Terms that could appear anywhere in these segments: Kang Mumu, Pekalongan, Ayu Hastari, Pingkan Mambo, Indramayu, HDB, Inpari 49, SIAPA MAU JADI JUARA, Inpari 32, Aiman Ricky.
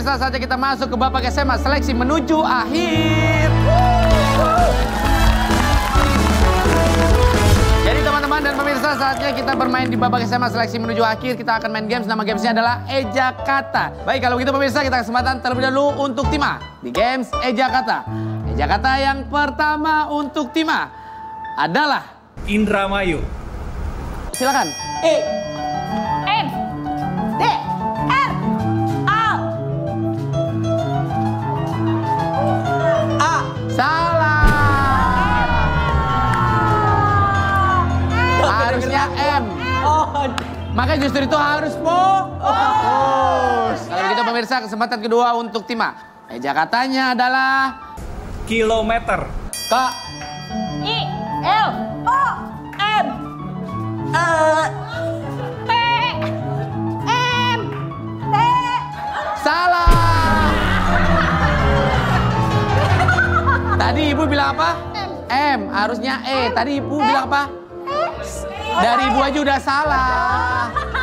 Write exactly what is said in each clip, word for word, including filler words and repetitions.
pemirsa, saatnya kita masuk ke babak S M A seleksi menuju akhir. Jadi teman-teman dan pemirsa, saatnya kita bermain di babak S M A seleksi menuju akhir. Kita akan main games, nama gamesnya adalah Eja Kata. Baik, kalau begitu pemirsa, kita kesempatan terlebih dahulu untuk Tima di games Eja Kata. Eja Kata yang pertama untuk Tima adalah Indramayu. Silakan. E. Maka justru itu harus fokus. Kalau gitu pemirsa, kesempatan kedua untuk Tima. Eja katanya adalah kilometer. K I L O M T M T. Salah. Tadi ibu bilang apa? M, harusnya E. Tadi ibu bilang apa? Dari ibu aja udah salah.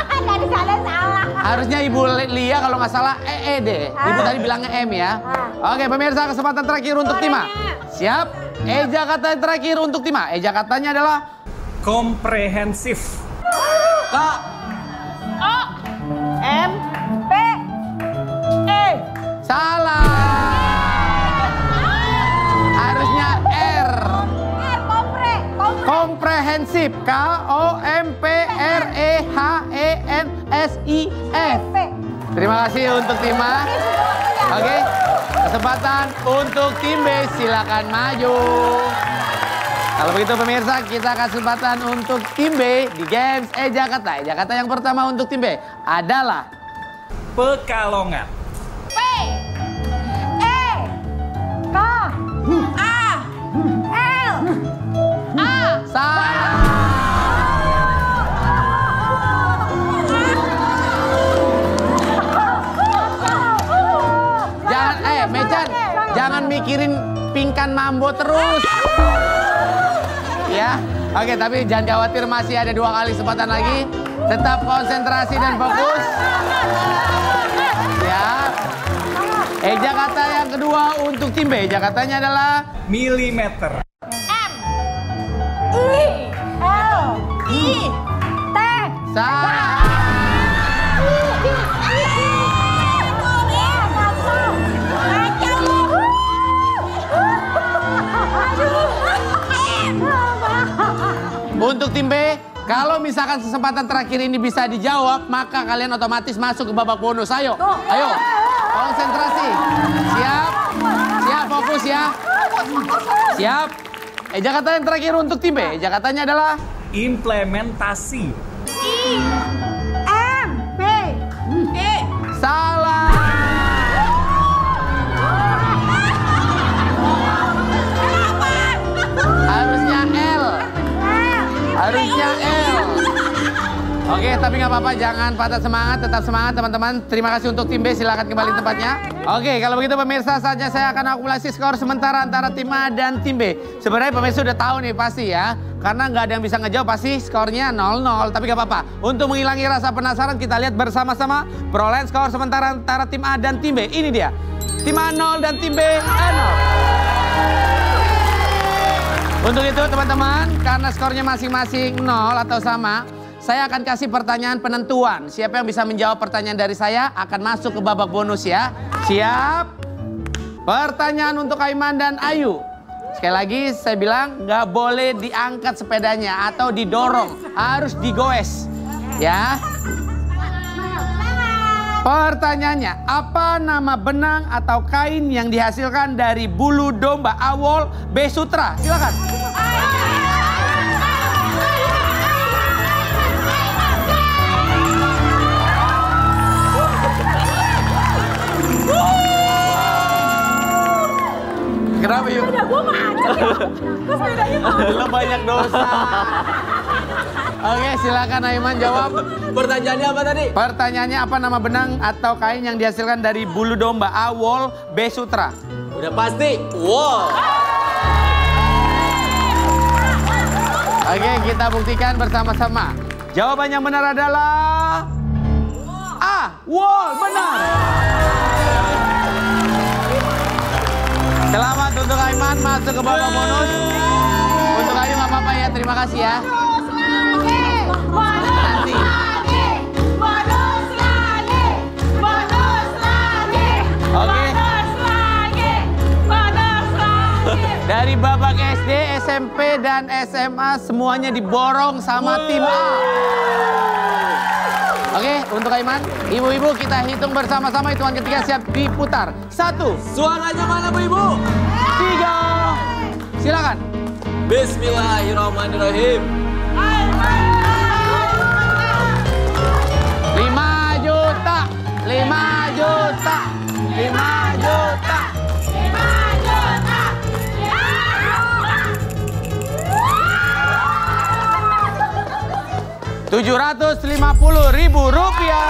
Dari salah salah. Harusnya ibu Lia kalau nggak salah E E deh. Ibu tadi bilangnya M ya. Oke pemirsa, kesempatan terakhir untuk Tima. Siap? Eja kata terakhir untuk Tima. Eja katanya adalah komprehensif. K O M P E. Salah. Harusnya R. Kompre. Komprehensif. K O M P R E H E N S I F. Terima kasih untuk Tima. Oke, kesempatan untuk tim B, silakan maju. Kalau begitu pemirsa, kita kasih kesempatan untuk tim B di games Eja Kata. Eja Kata yang pertama untuk tim B adalah Pekalongan. P E K A L A. Salah. Jangan mikirin pingkan mambo terus. Ya, oke, tapi jangan khawatir, masih ada dua kali kesempatan lagi. Tetap konsentrasi dan fokus. Ya. Eja kata yang kedua untuk tim B. Eja katanya adalah milimeter. M I L I T. Salah. Untuk tim B, kalau misalkan kesempatan terakhir ini bisa dijawab, maka kalian otomatis masuk ke babak bonus. Ayo, ayo, konsentrasi. Siap, siap, fokus ya. Siap. Eja kata yang terakhir untuk tim B. Eja katanya adalah implementasi. I M B E. Salah. Harusnya L. Harusnya L. Oke, tapi nggak apa-apa, jangan patah semangat, tetap semangat teman-teman. Terima kasih untuk tim B, silakan kembali tempatnya. Oke, kalau begitu pemirsa, saatnya saya akan akumulasi skor sementara antara tim A dan tim B. Sebenarnya pemirsa udah tahu nih pasti ya, karena nggak ada yang bisa ngejawab, pasti skornya nol nol. Tapi nggak apa-apa, untuk menghilangi rasa penasaran, kita lihat bersama-sama perolehan skor sementara antara tim A dan tim B. Ini dia, tim A nol dan tim B nol. Untuk itu teman-teman, karena skornya masing-masing nol atau sama, saya akan kasih pertanyaan penentuan. Siapa yang bisa menjawab pertanyaan dari saya akan masuk ke babak bonus ya. Siap? Pertanyaan untuk Aiman dan Ayu. Sekali lagi saya bilang, nggak boleh diangkat sepedanya atau didorong, harus digoes ya. Pertanyaannya, apa nama benang atau kain yang dihasilkan dari bulu domba? Awol, B sutra. Silakan. Kenapa yuk? Sepeda gue macet ya. Terus sepedanya macet. Lo banyak dosa. Oke, silakan Aiman jawab. Pertanyaannya apa tadi? Pertanyaannya apa nama benang atau kain yang dihasilkan dari bulu domba? A. Wol, B. Sutra. Udah pasti wol. Oke, kita buktikan bersama-sama. Jawaban yang benar adalah A. Wol, benar. Selamat untuk Aiman masuk ke babak bonus. Untuk Ayu nggak apa-apa ya, terima kasih ya. Dari babak S D, S M P, dan S M A semuanya diborong sama tim A. Oke, untuk Aiman, ibu-ibu kita hitung bersama-sama hitungan ketiga siap diputar. Satu. Suaranya mana, Bu Ibu? Tiga. Silakan. Bismillahirrahmanirrahim. Lima juta. Lima juta. Lima juta. tujuh ratus lima puluh ribu rupiah.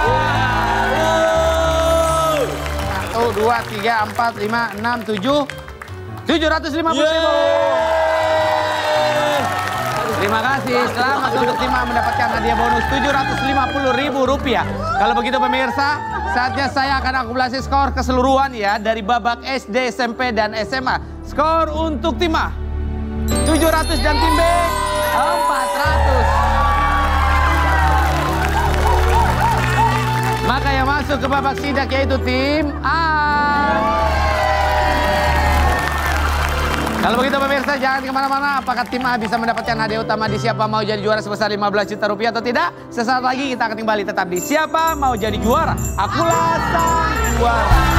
Satu, dua, tiga, empat, lima, enam, tujuh. tujuh ratus lima puluh ribu. Terima kasih. Selamat untuk tim A mendapatkan hadiah bonus tujuh ratus lima puluh ribu rupiah. Kalau begitu pemirsa, saatnya saya akan akumulasi skor keseluruhan ya dari babak S D, S M P, dan S M A. Skor untuk tim A tujuh ratus dan tim B empat ratus. Maka yang masuk ke babak sidak yaitu tim A. Kalau begitu pemirsa jangan kemana-mana. Apakah tim A bisa mendapatkan hadiah utama di Siapa Mau Jadi Juara sebesar lima belas juta rupiah atau tidak? Sesaat lagi kita akan kembali tetap di Siapa Mau Jadi Juara. Akulah sang juara.